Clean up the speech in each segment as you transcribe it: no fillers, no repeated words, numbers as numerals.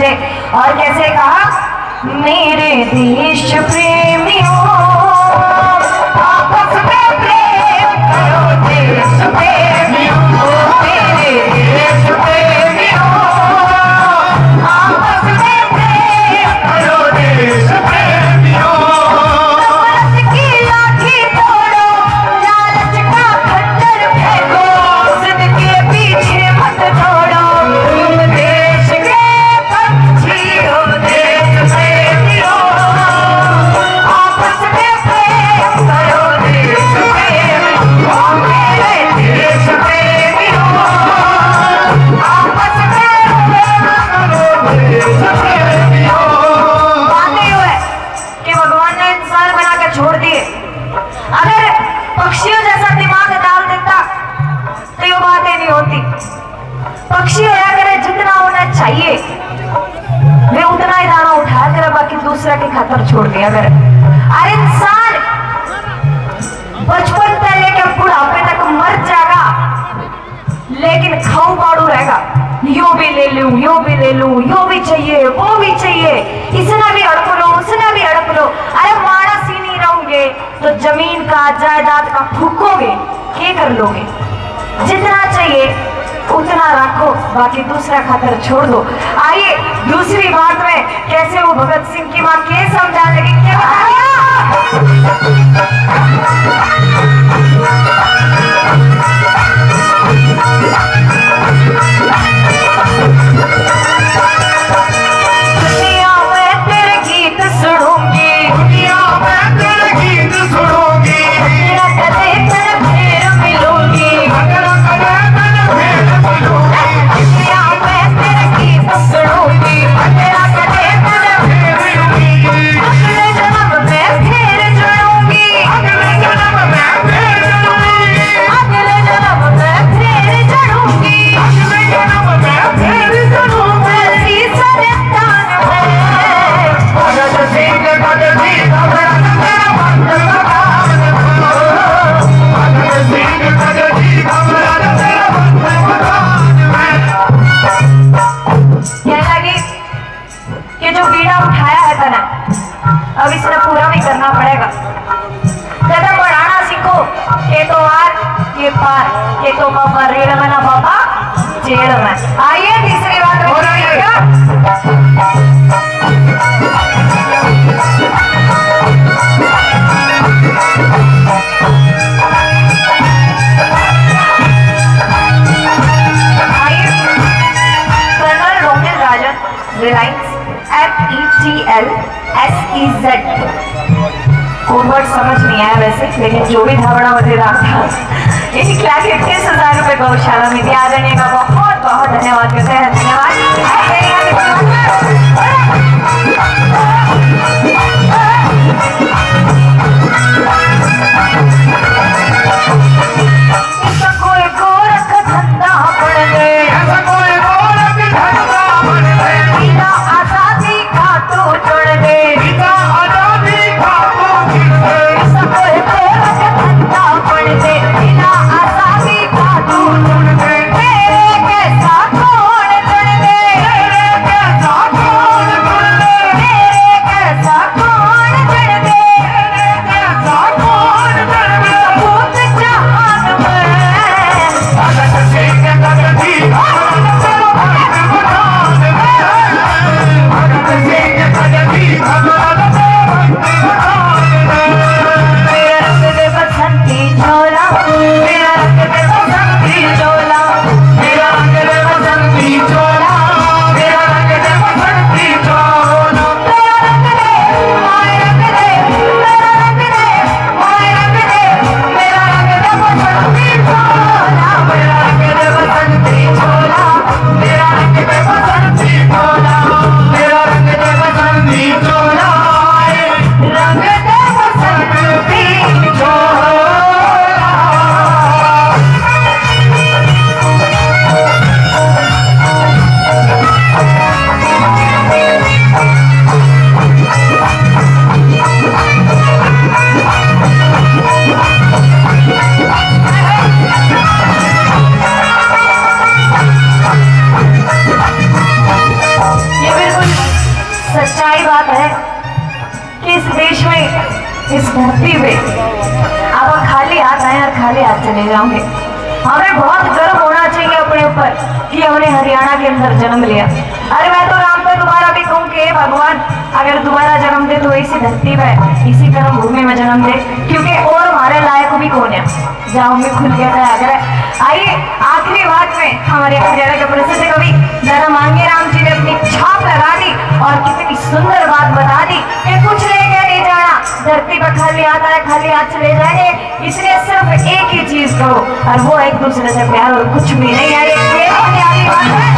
समझे। और कैसे कहा, मेरे देश प्रेमियों आपस में प्रेम करो, देश प्रेमियों मेरे देश प्रेमियों आपस में प्रेम करो, देश प्रेमियों नफरत की लाठी तोड़ो, लालच का खट्टर फेंको, जिद के पीछे मत दौड़ो, तुम देश के पक्षी हो, देश प्रेमियों आपस में प्रेम करो, देश प्रेमियों मेरे देश प्रेमियों आपस में प्रेम करो, देश प्रेमियों। बात ये है कि भगवान ने इंसान बनाकर छोड़ दिए, अगर पक्षियों जैसा दिमाग डाल देता तो ये बातें नहीं होती। पक्षी होया करे जितना होना चाहिए वे उतना ही दाना उठा कर बाकी दूसरा के खातर छोड़ दिया करे। अरे इंसान बचपन से लेकर बुढ़ापे तक मर जाएगा लेकिन खाऊ पाड़ू रहेगा, यो भी ले लू, यो भी ले लू, यो भी चाहिए, वो भी चाहिए, इसना भी हड़प लो, उसना भी हड़प लो। अरे मानस ही नहीं रहोगे तो जमीन का जायदाद का फूकोगे, क्या कर लोगे? जितना चाहिए उतना रखो, बाकी दूसरा खातर छोड़ दो। आइए दूसरी बात में कैसे वो भगत सिंह की माँ के समझा लगे, क्या दुनिया में तेरे गीत सुनूंगी, दुनिया में तेरे गीत सुनूंगी, कदे तेरे फिर मिलूंगी, कदे तेरे फिर मिलूंगी, दुनिया में तेरे गीत सुनूंगी, कदे तेरे फिर मिलूंगी, अगले जन्म में फिर जुड़ूंगी, अगले जन्म में फिर जुड़ूंगी, अगले जन्म में फिर चढ़ूंगी, अगले जन्म में फिर चढ़ूंगी, भगत सिंह भगत सिंह भगत ये जो बीड़ा उठाया है तना, अब इसने पूरा भी करना पड़ेगा। कदम बढ़ाना सीखो, ये तो आर ये पार, ये तो बाबा रेल में ना बाबा जेल में। आइए तीसरी बात हो रही colonel Rokesh Raj Reliance FETL SEZ code समझ नहीं आया वैसे, लेकिन जो भी धारणा मजेदार था। 1,31,000 रुपए गौशाला में दिया जाने का बहुत बहुत धन्यवाद करते हैं। ये बिल्कुल सच्चाई बात है कि इस देश में, इस धरती पे आप खाली हाथ आए और खाली हाथ चले जाओगे। हमें बहुत गर्व होना चाहिए अपने ऊपर कि हमने हरियाणा के अंदर जन्म लिया। अरे मैं तो राम पर तुम्हारा भी कहूँ कि भगवान अगर दोबारा जन्म दे तो इसी धरती पर, इसी कर्म भूमि में जन्म दे, क्योंकि और हमारे लायक भी कौन है। जहाँ हमें खुल गया था आगरा। आइए आखिरी बात में हमारे हरियाणा के प्रसिद्ध कवि धर्मांगी राम जी ने अपनी छाप लगा दी और कितनी सुंदर बात बता दी कि कुछ ले गया नहीं जाना, धरती पर खाली हाथ आए खाली हाथ चले जाएंगे। इसलिए सिर्फ एक ही चीज करो और वो एक दूसरे से प्यार, और कुछ भी नहीं। आई प्यारी बात है।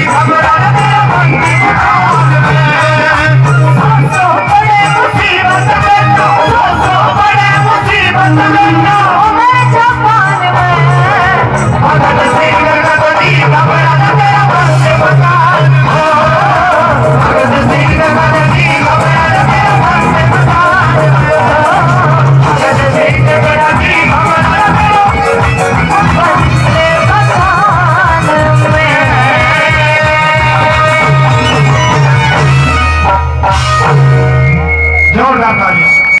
I'm